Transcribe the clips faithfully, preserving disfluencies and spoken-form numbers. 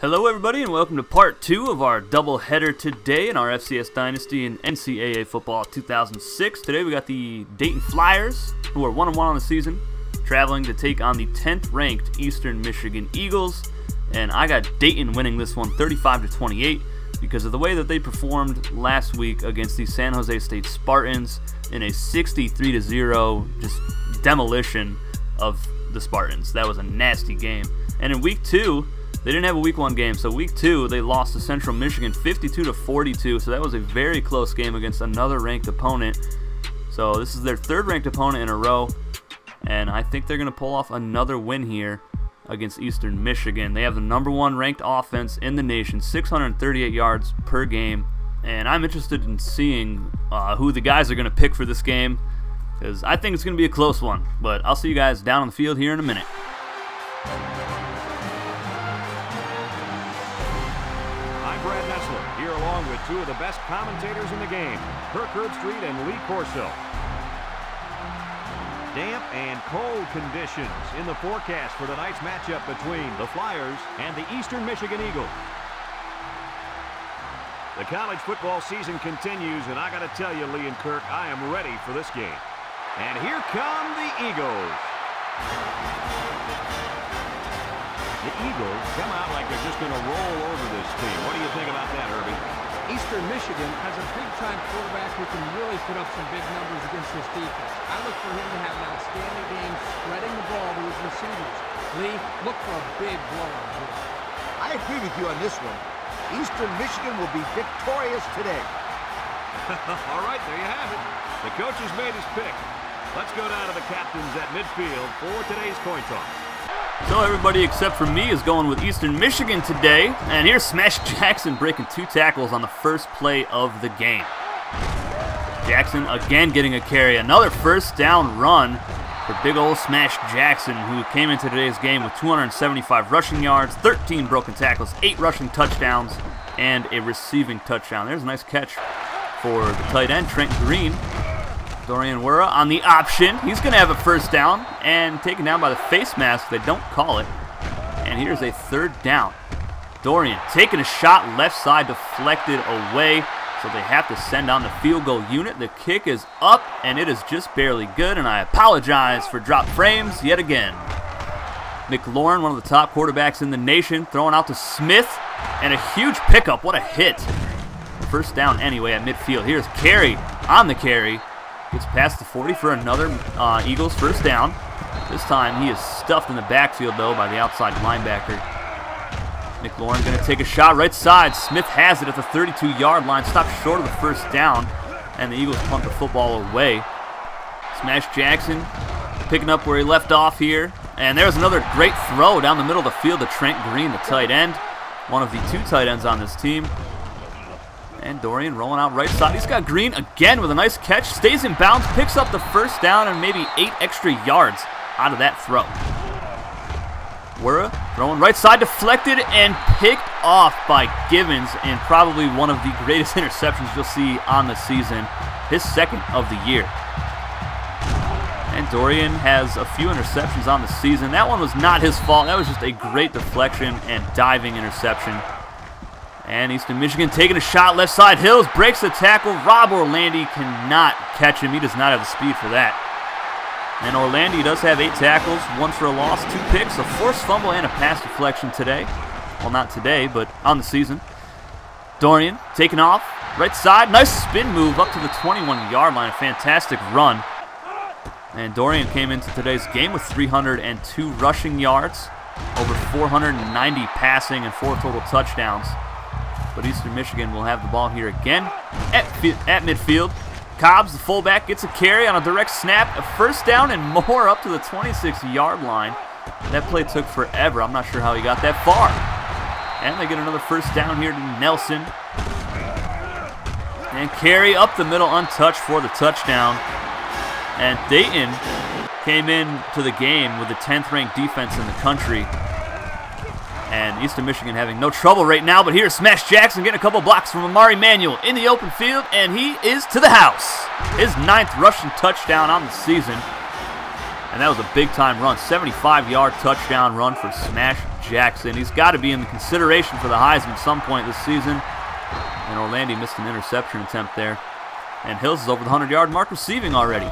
Hello everybody and welcome to part two of our double header today in our F C S Dynasty and N C double A Football two thousand six. Today we got the Dayton Flyers, who are one and one on the season, traveling to take on the tenth ranked Eastern Michigan Eagles, and I got Dayton winning this one thirty-five to twenty-eight because of the way that they performed last week against the San Jose State Spartans in a sixty-three to zero just demolition of the Spartans. That was a nasty game. And in week two, they didn't have a week one game, so week two they lost to Central Michigan fifty-two to forty-two, so that was a very close game against another ranked opponent. So this is their third ranked opponent in a row, and I think they're going to pull off another win here against Eastern Michigan. They have the number one ranked offense in the nation, six hundred thirty-eight yards per game, and I'm interested in seeing uh, who the guys are going to pick for this game, because I think it's going to be a close one, but I'll see you guys down on the field here in a minute. Two of the best commentators in the game, Kirk Herbstreit and Lee Corso. Damp and cold conditions in the forecast for tonight's matchup between the Flyers and the Eastern Michigan Eagles. The college football season continues, and I got to tell you, Lee and Kirk, I am ready for this game. And here come the Eagles. The Eagles come out like they're just going to roll over this team. What do you think about that, Herbie? Eastern Michigan has a big-time quarterback who can really put up some big numbers against this defense. I look for him to have an outstanding game spreading the ball to his receivers. Lee, look for a big blowout here. I agree with you on this one. Eastern Michigan will be victorious today. All right, there you have it. The coach has made his pick. Let's go down to the captains at midfield for today's coin toss. So everybody except for me is going with Eastern Michigan today, and here's Smash Jackson breaking two tackles on the first play of the game. Jackson again getting a carry, another first down run for big old Smash Jackson, who came into today's game with two hundred seventy-five rushing yards, thirteen broken tackles, eight rushing touchdowns, and a receiving touchdown. There's a nice catch for the tight end, Trent Green. Dorian Wura on the option. He's going to have a first down, and taken down by the face mask. They don't call it. And here's a third down. Dorian taking a shot, left side deflected away. So they have to send on the field goal unit. The kick is up, and it is just barely good. And I apologize for drop frames yet again. McLaurin, one of the top quarterbacks in the nation, throwing out to Smith. And a huge pickup. What a hit. First down anyway at midfield. Here's Carey on the carry. Gets past the forty for another uh, Eagles first down. This time he is stuffed in the backfield, though, by the outside linebacker. McLaurin going to take a shot right side. Smith has it at the thirty-two yard line. Stopped short of the first down, and the Eagles punt the football away. Smash Jackson picking up where he left off here. And there's another great throw down the middle of the field to Trent Green, the tight end. One of the two tight ends on this team. And Dorian rolling out right side. He's got Green again with a nice catch. Stays in bounds, picks up the first down, and maybe eight extra yards out of that throw. Wura throwing right side, deflected and picked off by Gibbons, and probably one of the greatest interceptions you'll see on the season. His second of the year. And Dorian has a few interceptions on the season. That one was not his fault. That was just a great deflection and diving interception. And Eastern Michigan taking a shot left side. Hills breaks the tackle. Rob Orlandi cannot catch him. He does not have the speed for that. And Orlandi does have eight tackles, one for a loss, two picks, a forced fumble, and a pass deflection today. Well, not today, but on the season. Dorian taking off right side. Nice spin move up to the twenty-one yard line. A fantastic run. And Dorian came into today's game with three hundred two rushing yards, over four hundred ninety passing, and four total touchdowns. But Eastern Michigan will have the ball here again at, at midfield. Cobbs, the fullback, gets a carry on a direct snap. A first down and more up to the twenty-six yard line. That play took forever. I'm not sure how he got that far. And they get another first down here to Nelson. And carry up the middle untouched for the touchdown. And Dayton came into the game with the tenth ranked defense in the country. And Eastern Michigan having no trouble right now, but here's Smash Jackson getting a couple blocks from Amari Manuel in the open field, and he is to the house. His ninth rushing touchdown on the season, and that was a big-time run, seventy-five yard touchdown run for Smash Jackson. He's got to be in the consideration for the Heisman at some point this season. And Orlandi missed an interception attempt there. And Hills is over the hundred-yard mark receiving already.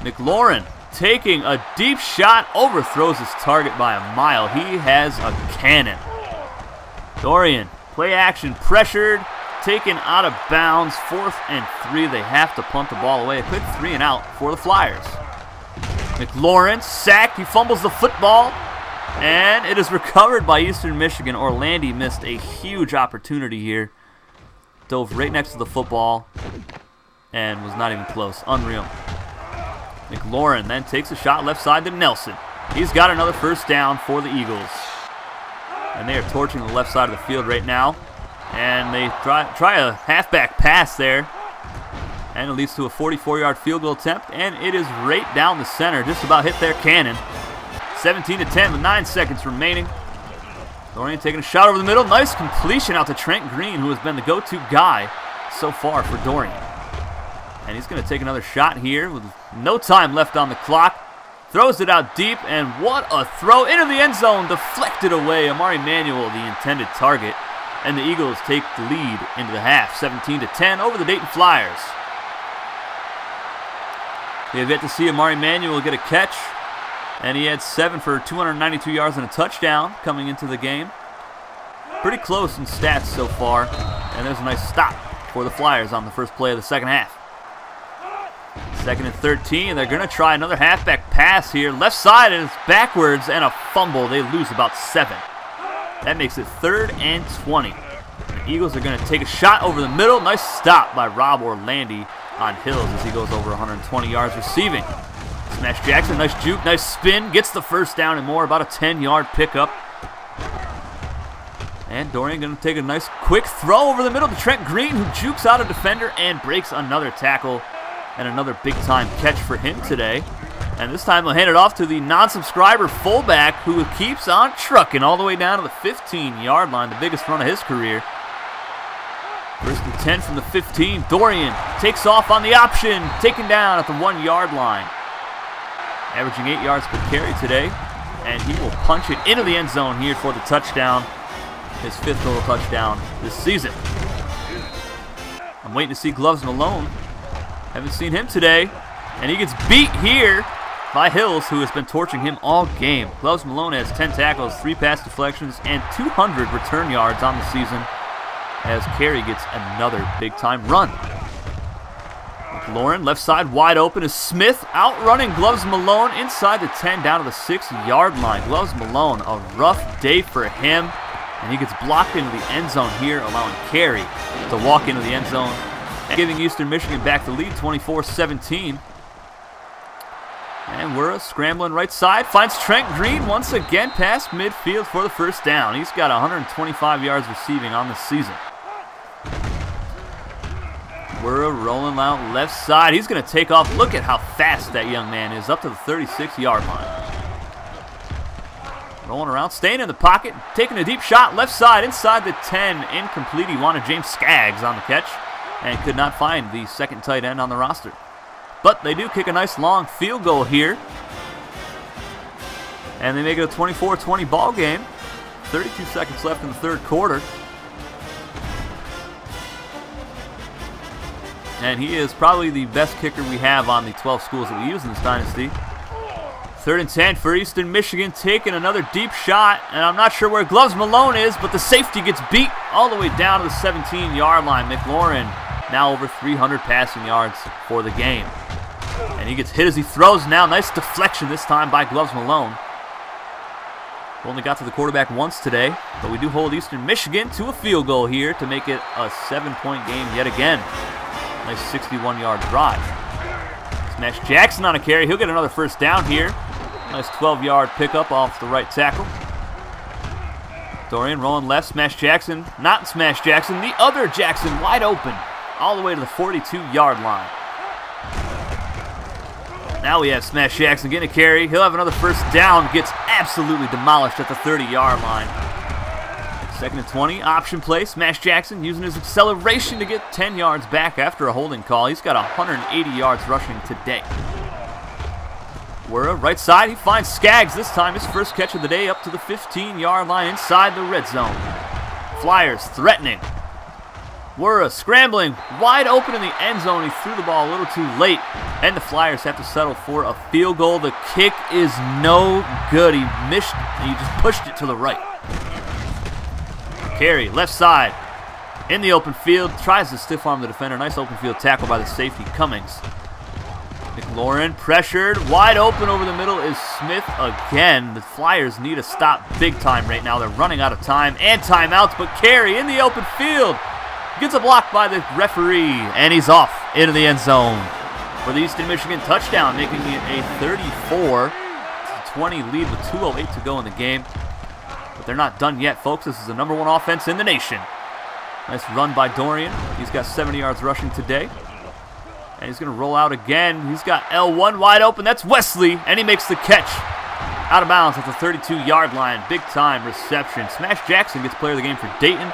McLaurin taking a deep shot, overthrows his target by a mile. He has a cannon. Dorian, play action, pressured, taken out of bounds, fourth and three. They have to punt the ball away. A quick three and out for the Flyers. McLaurin sacked, he fumbles the football, and it is recovered by Eastern Michigan. Orlandi missed a huge opportunity here. Dove right next to the football and was not even close. Unreal. McLaurin then takes a shot left side to Nelson. He's got another first down for the Eagles. And they are torching the left side of the field right now. And they try, try a halfback pass there. And it leads to a forty-four-yard field goal attempt. And it is right down the center. Just about hit their cannon. seventeen to ten with nine seconds remaining. Dorian taking a shot over the middle. Nice completion out to Trent Green, who has been the go-to guy so far for Dorian. And he's going to take another shot here with no time left on the clock. Throws it out deep, and what a throw into the end zone. Deflected away. Amari Manuel, the intended target. And the Eagles take the lead into the half, seventeen to ten over the Dayton Flyers. We have yet to see Amari Manuel get a catch. And he had seven for two hundred ninety-two yards and a touchdown coming into the game. Pretty close in stats so far. And there's a nice stop for the Flyers on the first play of the second half. Second and thirteen. They're going to try another halfback pass here. Left side, and it's backwards and a fumble. They lose about seven. That makes it third and twenty. The Eagles are going to take a shot over the middle. Nice stop by Rob Orlandi on Hills as he goes over one hundred twenty yards receiving. Smash Jackson, nice juke, nice spin, gets the first down and more, about a ten-yard pickup. And Dorian going to take a nice quick throw over the middle to Trent Green, who jukes out a defender and breaks another tackle. And another big-time catch for him today. And this time they'll hand it off to the non-subscriber fullback, who keeps on trucking all the way down to the fifteen-yard line, the biggest run of his career. First and ten from the fifteen. Dorian takes off on the option, taken down at the one-yard line. Averaging eight yards per carry today, and he will punch it into the end zone here for the touchdown, his fifth total touchdown this season. I'm waiting to see Gloves Malone. Haven't seen him today, and he gets beat here by Hills, who has been torching him all game. Gloves Malone has ten tackles, three pass deflections, and two hundred return yards on the season as Carey gets another big-time run. Lauren, left side wide open is Smith, outrunning Gloves Malone inside the ten down to the six-yard line. Gloves Malone, a rough day for him, and he gets blocked into the end zone here, allowing Carey to walk into the end zone, giving Eastern Michigan back the lead, twenty-four seventeen. And Wura scrambling right side, finds Trent Green once again past midfield for the first down. He's got one hundred twenty-five yards receiving on the season. Wura rolling out left side. He's going to take off. Look at how fast that young man is, up to the thirty-six-yard line. Rolling around, staying in the pocket, taking a deep shot left side inside the ten. Incomplete. He wanted James Skaggs on the catch and could not find the second tight end on the roster. But they do kick a nice long field goal here. And they make it a twenty-four twenty ball game. thirty-two seconds left in the third quarter. And he is probably the best kicker we have on the twelve schools that we use in this dynasty. Third and ten for Eastern Michigan, taking another deep shot. And I'm not sure where Gloves Malone is, but the safety gets beat all the way down to the seventeen-yard line. McLaurin now over three hundred passing yards for the game. And he gets hit as he throws now. Nice deflection this time by Gloves Malone. Only got to the quarterback once today, but we do hold Eastern Michigan to a field goal here to make it a seven-point game yet again. Nice sixty-one-yard drive. Smash Jackson on a carry. He'll get another first down here. Nice twelve-yard pickup off the right tackle. Dorian rolling left. Smash Jackson. Not Smash Jackson. The other Jackson wide open. All the way to the forty-two-yard line. Now we have Smash Jackson getting a carry. He'll have another first down. Gets absolutely demolished at the thirty-yard line. Second and twenty, option play. Smash Jackson using his acceleration to get ten yards back after a holding call. He's got one hundred eighty yards rushing today. Wura, right side, he finds Skaggs this time, his first catch of the day, up to the fifteen-yard line inside the red zone. Flyers threatening. Wura scrambling, wide open in the end zone, he threw the ball a little too late, and the Flyers have to settle for a field goal. The kick is no good, he missed, he just pushed it to the right. Carey, left side, in the open field, tries to stiff arm the defender, nice open field tackle by the safety, Cummings. McLaurin pressured, wide open over the middle is Smith again. The Flyers need a stop big time right now. They're running out of time and timeouts, but Carey in the open field gets a block by the referee, and he's off into the end zone for the Eastern Michigan touchdown, making it a thirty-four to twenty lead with two oh eight to go in the game. But they're not done yet, folks. This is the number one offense in the nation. Nice run by Dorian. He's got seventy yards rushing today. And he's going to roll out again. He's got L one wide open. That's Wesley, and he makes the catch. Out of bounds at the thirty-two-yard line. Big-time reception. Smash Jackson gets player of the game for Dayton,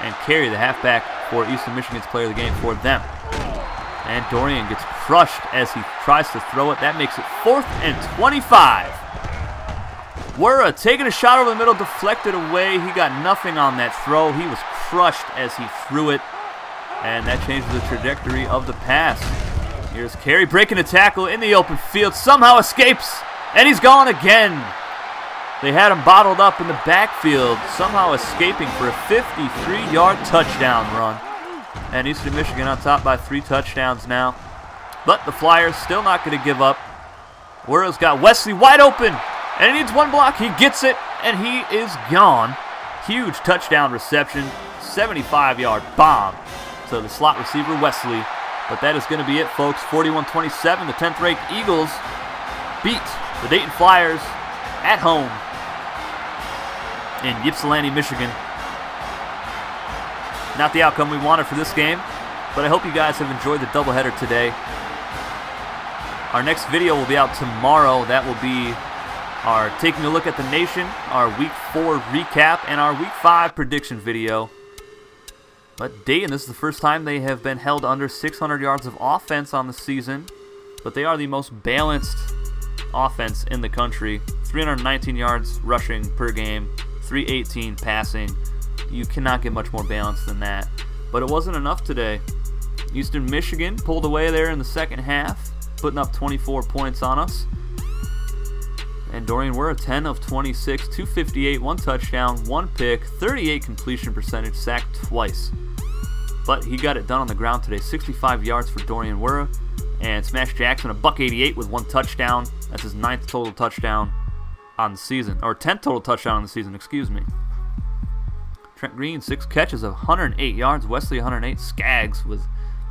and Carey, the halfback for Eastern Michigan, gets player of the game for them. And Dorian gets crushed as he tries to throw it. That makes it fourth and twenty-five. Wura taking a shot over the middle, deflected away. He got nothing on that throw. He was crushed as he threw it. And that changes the trajectory of the pass. Here's Carey breaking a tackle in the open field. Somehow escapes, and he's gone again. They had him bottled up in the backfield, somehow escaping for a fifty-three-yard touchdown run. And Eastern Michigan on top by three touchdowns now. But the Flyers still not going to give up. Wura's got Wesley wide open, and he needs one block. He gets it, and he is gone. Huge touchdown reception, seventy-five-yard bomb. So the slot receiver, Wesley. But that is going to be it, folks. forty-one twenty-seven, the tenth-ranked Eagles beat the Dayton Flyers at home in Ypsilanti, Michigan. Not the outcome we wanted for this game, but I hope you guys have enjoyed the doubleheader today. Our next video will be out tomorrow. That will be our taking a look at the nation, our week four recap, and our week five prediction video. But Dayton, this is the first time they have been held under six hundred yards of offense on the season. But they are the most balanced offense in the country. three hundred nineteen yards rushing per game, three eighteen passing. You cannot get much more balanced than that. But it wasn't enough today. Eastern Michigan pulled away there in the second half, putting up twenty-four points on us. And Dorian Wura, ten of twenty-six, two fifty-eight, one touchdown, one pick, thirty-eight completion percentage, sacked twice. But he got it done on the ground today. sixty-five yards for Dorian Wura. And Smash Jackson, a buck eighty-eight with one touchdown. That's his ninth total touchdown on the season. Or tenth total touchdown on the season, excuse me. Trent Green, six catches of one hundred eight yards. Wesley, one hundred eight. Skaggs with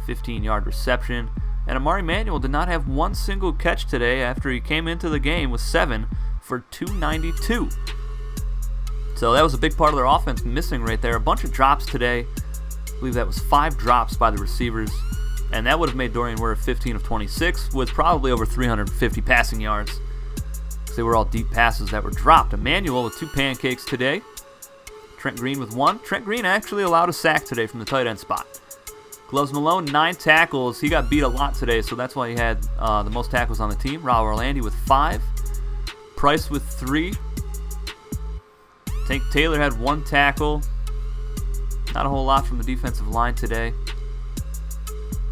fifteen-yard reception. And Amari Manuel did not have one single catch today after he came into the game with seven for two ninety-two. So that was a big part of their offense missing right there. A bunch of drops today. I believe that was five drops by the receivers, and that would have made Dorian Wura fifteen of twenty-six with probably over three hundred fifty passing yards, because they were all deep passes that were dropped. Emmanuel with two pancakes today, Trent Green with one. Trent Green actually allowed a sack today from the tight end spot. Gloves Malone, nine tackles. He got beat a lot today, so that's why he had uh, the most tackles on the team. Rao Orlandi with five, Price with three. Tank Taylor had one tackle. Not a whole lot from the defensive line today.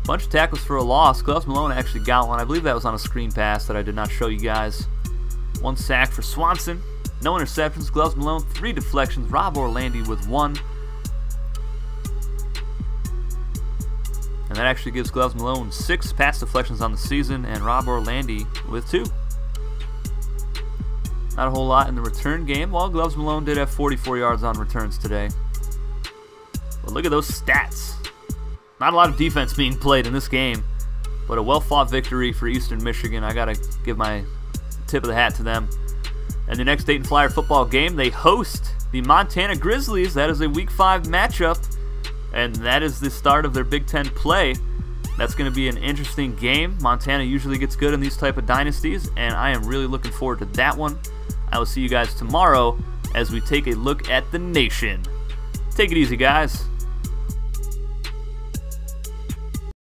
Bunch of tackles for a loss. Gloves Malone actually got one. I believe that was on a screen pass that I did not show you guys. One sack for Swanson. No interceptions. Gloves Malone, three deflections. Rob Orlandi with one. And that actually gives Gloves Malone six pass deflections on the season, and Rob Orlandi with two. Not a whole lot in the return game. Well, Gloves Malone did have forty-four yards on returns today. But look at those stats. Not a lot of defense being played in this game, but a well-fought victory for Eastern Michigan. I got to give my tip of the hat to them. And the next Dayton Flyer football game, they host the Montana Grizzlies. That is a week five matchup, and that is the start of their Big Ten play. That's going to be an interesting game. Montana usually gets good in these type of dynasties, and I am really looking forward to that one. I will see you guys tomorrow as we take a look at the nation. Take it easy, guys.